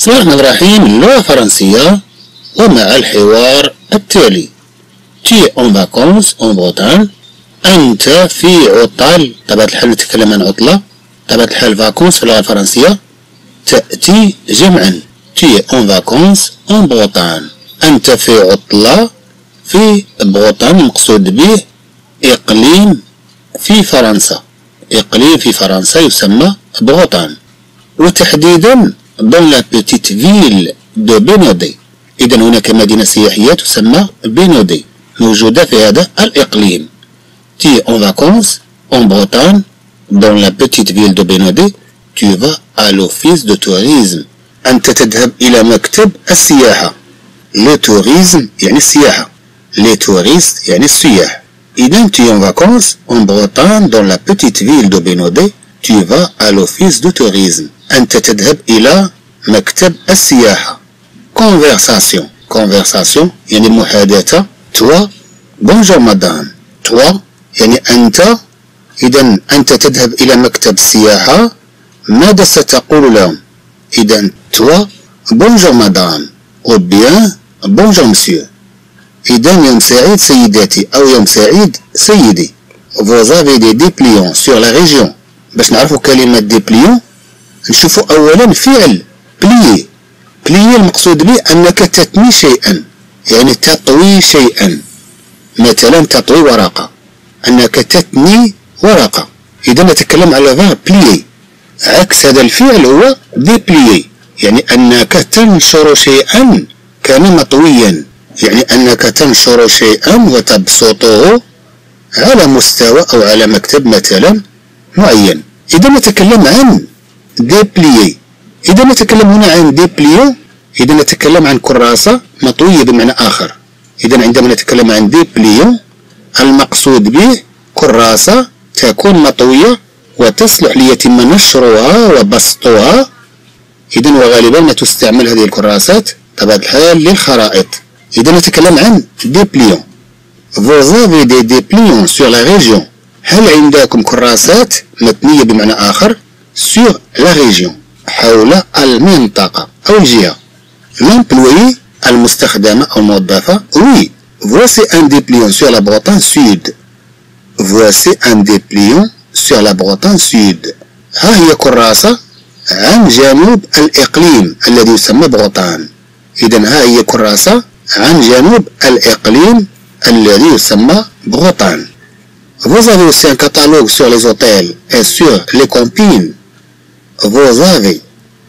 بسم الله الرحمن الرحيم. اللغة الفرنسية ومع الحوار التالي: تي اون فاكونس اون بريطان، انت في عطل. طبعا الحال نتكلم عن عطلة، طبعا الحال فاكونس في اللغة الفرنسية تأتي جمعا. تي اون فاكونس اون بريطان، انت في عطلة في بريطان، المقصود به اقليم في فرنسا. اقليم في فرنسا يسمى بريطان، وتحديدا dans la petite ville de Bénodet. إذا هناك مدينة سياحية تسمى Bénodet موجودة في هذا الإقليم. Tu en vacances en Bretagne dans la petite ville de Bénodet. Tu vas à l'office de tourisme. أنت تذهب إلى مكتب السياحة. Le tourisme يعني السياحة. Les touristes يعني السياح. إذا tu en vacances en Bretagne dans la petite ville de Bénodet. Tu vas à l'office de tourisme. أنت تذهب إلى مكتب السياحة. conversation يعني محادثة. toi bonjour madame. toi يعني أنت. إذا أنت تذهب إلى مكتب السياحة، ماذا ستقول لهم؟ إذا toi bonjour madame ou bien bonjour monsieur. إذا يوم سعيد سيداتي أو يوم سعيد سيدي. vous avez des dépliants sur la région. باش نعرفوا كلمة dépliant نشوفوا أولا فعل بليي. بليي المقصود به أنك تثني شيئا، يعني تطوي شيئا. مثلا تطوي ورقة، أنك تثني ورقة. إذا نتكلم على فعل بليي. عكس هذا الفعل هو ديبليي، يعني أنك تنشر شيئا كان مطويا، يعني أنك تنشر شيئا وتبسطه على مستوى أو على مكتب مثلا معين. إذا نتكلم عن ديبليي. إذا نتكلم هنا عن ديبليو، إذا نتكلم عن كراسة مطوية بمعنى آخر. إذا عندما نتكلم عن ديبليو المقصود به كراسة تكون مطوية وتصلح ليتم نشرها وبسطها. إذا وغالبا ما تستعمل هذه الكراسات طبعا الحال للخرائط. إذا نتكلم عن ديبليو. Vous avez des dépliants sur la région. هل عندكم كراسات متنية بمعنى آخر؟ sur la région حول المنطقة أو الجهة. l'employée المستخدمة أو الموظفة. oui voici un dépliant sur la Bretagne Sud. voici un dépliant sur la Bretagne Sud. ها هي كراسة عن جنوب الإقليم الذي يسمى بريطان. إذا ها هي كراسة عن جنوب الإقليم الذي يسمى بريطان. vous avez aussi un catalogue sur les hôtels et sur les campings. vous avez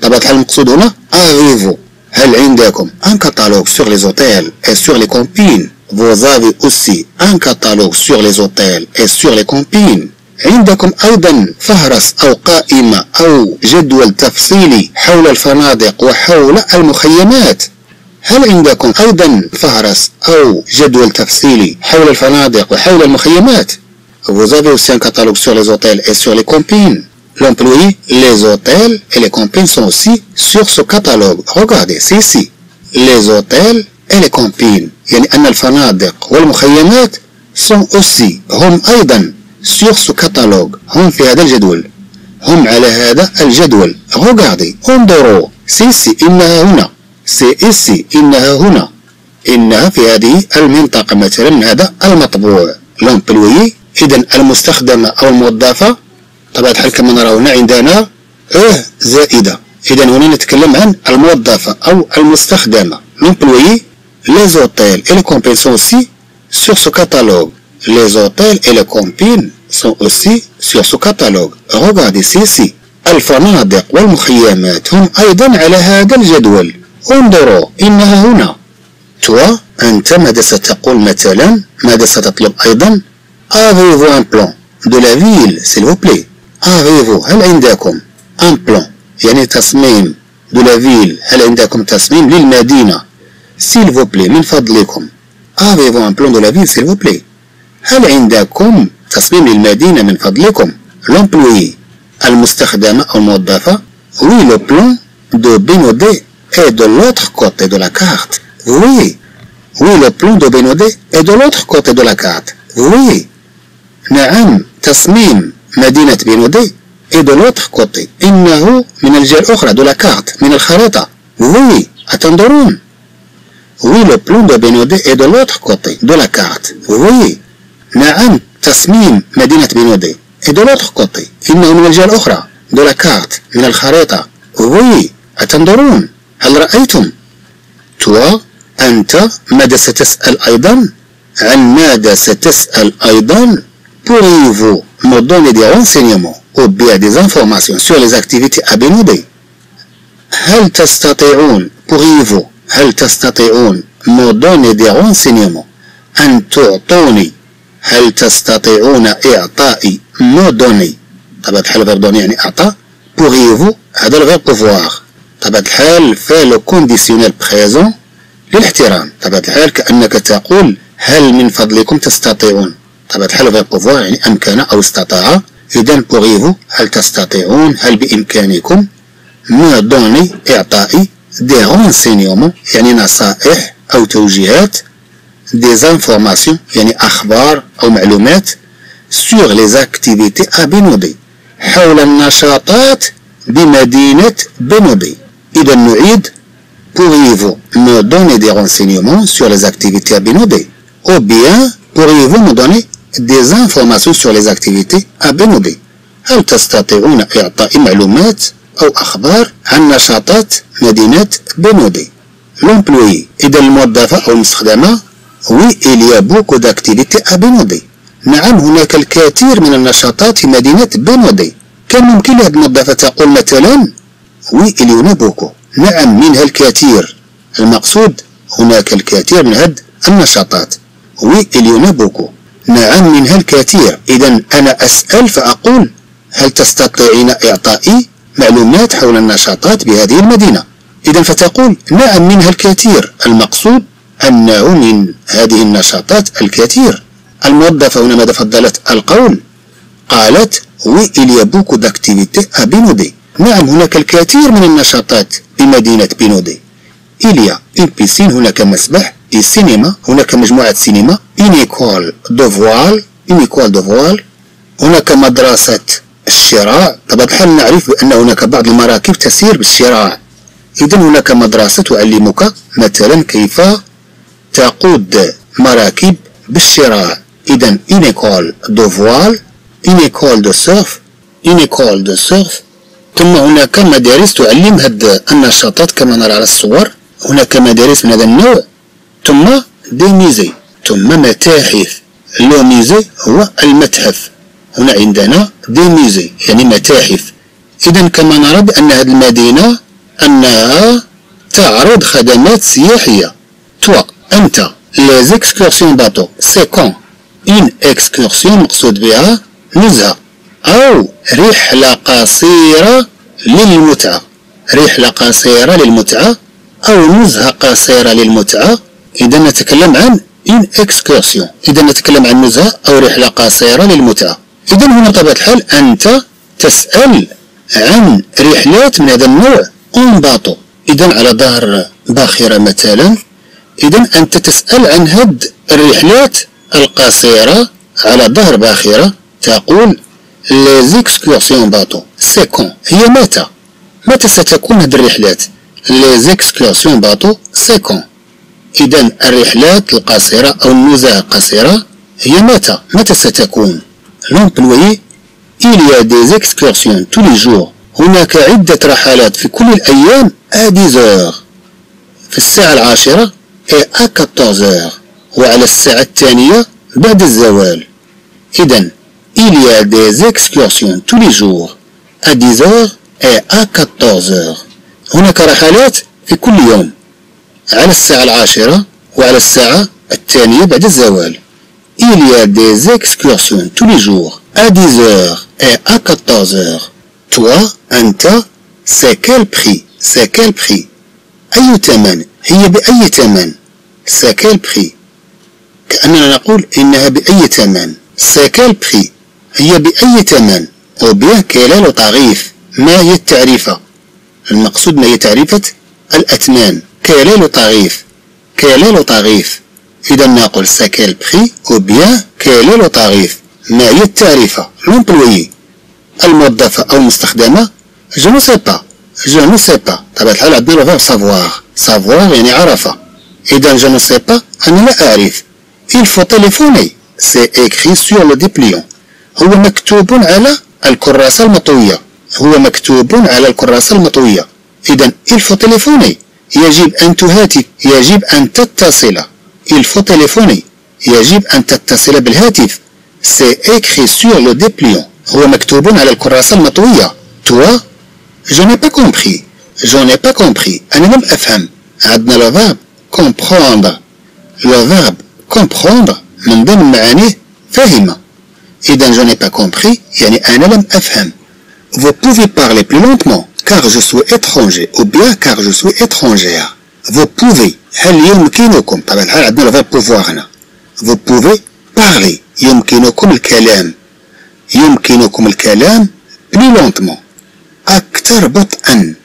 طبعا الحال المقصود هنا avez-vous. هل عندكم un catalogue sur les hôtels et sur les campings. vous avez aussi un catalogue sur les hôtels et sur les campings. عندكم أيضا فهرس أو قائمة أو جدول تفصيلي حول الفنادق وحول المخيمات. هل عندكم أيضا فهرس أو جدول تفصيلي حول الفنادق وحول المخيمات. Vous avez aussi un catalogue sur les hôtels et sur les campings. L'employé, les hôtels et les campings sont aussi sur ce catalogue. Regardez, c'est ici. Les hôtels et les campings. يعني أن الفنادق والمخيمات sont aussi. هم أيضا sur ce catalogue. هم في هذا الجدول. هم على هذا الجدول. Regardez, انظروا. C'est ici. إنها هنا. C'est ici. إنها هنا. إنها في هذه المنطقة مثلا من هذا المطبوع. L'employé. إذا المستخدمة أو الموظفة طبعا الحال كما نرى هنا عندنا زائدة. إذا هنا نتكلم عن الموظفة أو المستخدمة. لومبلوي les hôtels et les campings sont aussi sur ce catalogue. les hôtels et les campings sont aussi sur ce catalogue. regardez ici. الفنادق والمخيمات هم أيضا على هذا الجدول. انظروا إنها هنا. toi أنت ماذا ستقول مثلا؟ ماذا ستطلب أيضا؟ Avez-vous un plan de la ville, s'il vous plaît. Avez-vous هل عندكم un plan يعني تصميم de la ville. هل عندكم تصميم للمدينة s'il vous plaît من فضلكم. Avez-vous un plan de la ville, s'il vous plaît. هل عندكم تصميم للمدينة من فضلكم. L'employé المستخدمة أو الموظفة. Oui le plan de Bénodet est de l'autre côté de la carte. Oui oui le plan de Bénodet est de l'autre côté de la carte. Oui نعم تصميم مدينة بينودي إي دو لوتر كوتي إنه من الجهة الأخرى دو لا كارت من الخريطة. Oui, attendrons. Oui, le plan de Bénodet est de l'autre côté de la carte. Oui. نعم تصميم مدينة بينودي إدو لطخقطي إنه من الجهة الأخرى دولاكارت من الخريطة. وي أتنظرون؟ هل رأيتم؟ توا أنت ماذا ستسأل أيضا؟ عن ماذا ستسأل أيضا؟ Pourriez-vous me donner des renseignements ou bien des informations sur les activités à Bénodet? هل تستطيعون Pourriez-vous هل تستطيعون me donner des renseignements أن تعطوني هل تستطيعون إعطائي مودوني طبعا الحال بردوني يعني إعطاء بوغيفو هذا الغير بوفواغ طبعا الحال فعل كونديسيونيل بريزون للاحترام طبعا الحال كأنك تقول هل من فضلكم تستطيعون طبعا الحال غير بوفواغ يعني أمكن أو استطاع إذا بوغيفو هل تستطيعون هل بإمكانكم مودوني إعطائي دي رونسينيومون يعني نصائح أو توجيهات des informations يعني أخبار أو معلومات sur les activités à Bénodet حول النشاطات بمدينة Bénodet. إذا نعيد pourriez-vous me donner des renseignements sur les activités à Bénodet ou bien pourriez-vous me donner des informations sur les activités à Bénodet هل تستطيعون إعطاء معلومات أو أخبار عن نشاطات مدينة Bénodet l'employé إذا الموظفة أو المستخدمة Oui, il y a beaucoup d'activités à Bénodet. نعم هناك الكثير من النشاطات في مدينة Bénodet. كم يمكن لهذه الموظفة تقول مثلا؟ Oui, il y en a beaucoup. نعم منها الكثير. المقصود هناك الكثير من هذه النشاطات. Oui, il y en a beaucoup. نعم منها الكثير. إذا أنا أسأل فأقول هل تستطيعين إعطائي معلومات حول النشاطات بهذه المدينة؟ إذا فتقول نعم منها الكثير. المقصود أنه من هذه النشاطات الكثير. الموظفة هنا ماذا فضلت القول؟ قالت وي إل يا بوكو داكتيفيتي أ بينودي. نعم هناك الكثير من النشاطات بمدينة بينودي. إليا إن بيسين هناك مسبح، إي سينما هناك مجموعة سينما، إن إيكول دو فوال، إن إيكول دو فوال، هناك مدرسة الشراع، طبعا الحال نعرف بأن هناك بعض المراكب تسير بالشراع. إذا هناك مدرسة تعلمك مثلا كيف تقود مراكب بالشراع. إذا إن إيكول دو فوال، إن إيكول دو سيرف، إن إيكول دو سيرف. ثم هناك مدارس تعلم هاد النشاطات كما نرى على الصور. هناك مدارس من هذا النوع. ثم دي ميزي، ثم متاحف. لو ميزي هو المتحف. هنا عندنا دي ميزي يعني متاحف. إذا كما نرى بأن هذه المدينة أنها تعرض خدمات سياحية. توا أنت les excursions bateau c'est quand une excursion مقصود بها نزهة أو رحلة قصيرة للمتعة رحلة قصيرة للمتعة أو نزهة قصيرة للمتعة إذا نتكلم عن une excursion إذا نتكلم عن نزهة أو رحلة قصيرة للمتعة إذا هنا بطبيعة الحال أنت تسأل عن رحلات من هذا النوع en bateau إذا على ظهر باخرة مثلا إذا أنت تسأل عن هاد الرحلات القصيرة على ظهر باخرة تقول les excursions bateau c'est quand هي متى ستكون هاد الرحلات les excursions bateau c'est quand إذا الرحلات القصيرة أو النزهة القصيرة هي متى ستكون l'employé il y a des excursions tous les jours هناك عدة رحلات في كل الأيام à 10 heures في الساعة 10 à 14h وعلى الساعة 2 بعد الزوال إذا il y a des excursions tous les jours à 10h et à 14h هناك رحلات في كل يوم على الساعة 10 وعلى الساعة 2 بعد الزوال il y a des excursions tous les jours à 10h et à 14h toi أنت c'est quel prix أي ثمن هي بأي ثمن C'est quel prix كأننا نقول إنها بأي ثمن C'est quel prix هي بأي ثمن أو bien quel est le tarif ما هي التعريفة المقصود ما هي تعريفة الأثمان quel est le tarif quel est le tarif إذا نقول C'est quel prix أو bien quel est le tarif ما هي التعريفة l'employé الموظفة أو المستخدمة je ne sais pas je ne sais pas. تبعت الحال عندنا الفيرب سافوار. سافوار يعني عرفة. إذا je ne sais pas أنا لا أعرف. Il faut téléphoner. C'est écrit sur le dépliant. هو مكتوب على الكراسة المطوية. هو مكتوب على الكراسة المطوية. إذا il faut téléphoner. يجب أن تهاتف. يجب أن تتصل. Il faut téléphoner. يجب أن تتصل بالهاتف. C'est écrit sur le dépliant. هو مكتوب على الكراسة المطوية. Toi, je n'ai pas compris. Je n'ai pas compris. أنا لم أفهم. عندنا le verbe comprendre. Le verbe comprendre من ضمن معانيه فهم. إذا je n'ai pas compris يعني أنا لم أفهم. Vous pouvez parler plus lentement car je suis étranger ou bien car je suis étrangère. Vous pouvez هل يمكنكم طبعا الحال عندنا le verbe pouvoir هنا. Vous pouvez parler يمكنكم الكلام. يمكنكم الكلام plus lentement أكثر بطئا.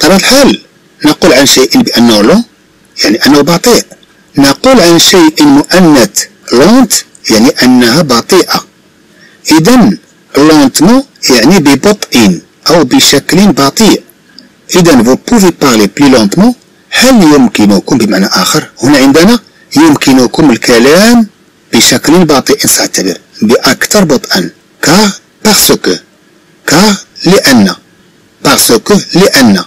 طبعا الحال نقول عن شيء بأنه لون يعني أنه بطيء. نقول عن شيء مؤنث لونت يعني أنها بطيئة. إذن lentement يعني ببطء أو بشكل بطيء. إذن vous pouvez parler plus lentement. هل يمكنكم بمعنى آخر هنا عندنا يمكنكم الكلام بشكل بطيء سأعتبر بأكثر بطئا. car parce que car لأن parce que لأن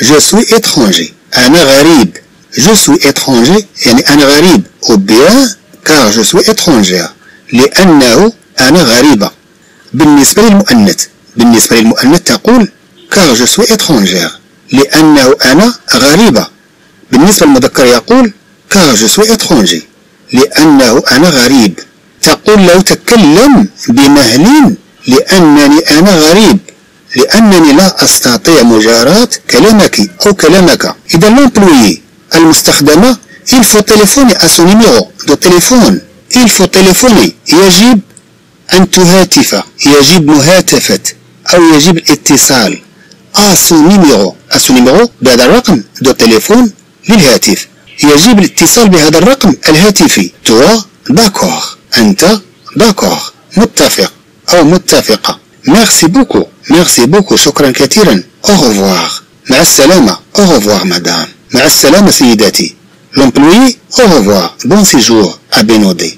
je suis étranger أنا غريب. Je suis étranger يعني أنا غريب ou bien car je suis étrangère لأنه أنا غريبة. بالنسبة للمؤنث تقول car je suis étrangère لأنه أنا غريبة. بالنسبة للمذكر يقول car je suis étranger لأنه أنا غريب. تقول لو تكلم بمهل لأنني أنا غريب لأنني لا أستطيع مجاراة كلامك أو كلامك. إذا لومبلوي المستخدمة il faut téléphoner à son numéro de téléphone. il faut téléphoner يجب أن تهاتف. يجب مهاتفة أو يجب الاتصال à son numéro بهذا الرقم de téléphone للهاتف. يجب الاتصال بهذا الرقم الهاتفي. toi d'accord أنت d'accord متفق أو متفقة. merci beaucoup شكرا كثيرا. au revoir مع السلامة. au revoir madame مع السلامة سيداتي. l'employé au revoir bon séjour à Bénodet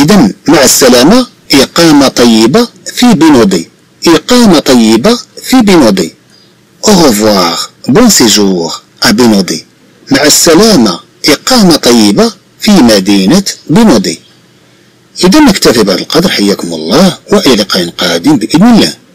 إذن مع السلامة إقامة طيبة في Bénodet au revoir bon séjour à Bénodet مع السلامة إقامة طيبة في مدينة Bénodet. إذا نكتفي بهذا القدر. حياكم الله وإلى لقاء قادم بإذن الله.